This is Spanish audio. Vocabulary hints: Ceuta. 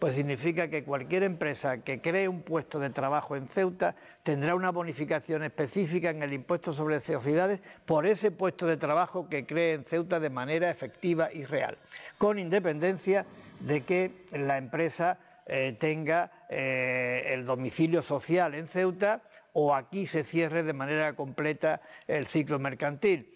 pues significa que cualquier empresa que cree un puesto de trabajo en Ceuta tendrá una bonificación específica en el impuesto sobre sociedades por ese puesto de trabajo que cree en Ceuta de manera efectiva y real, con independencia de que la empresa tenga el domicilio social en Ceuta o aquí se cierre de manera completa el ciclo mercantil.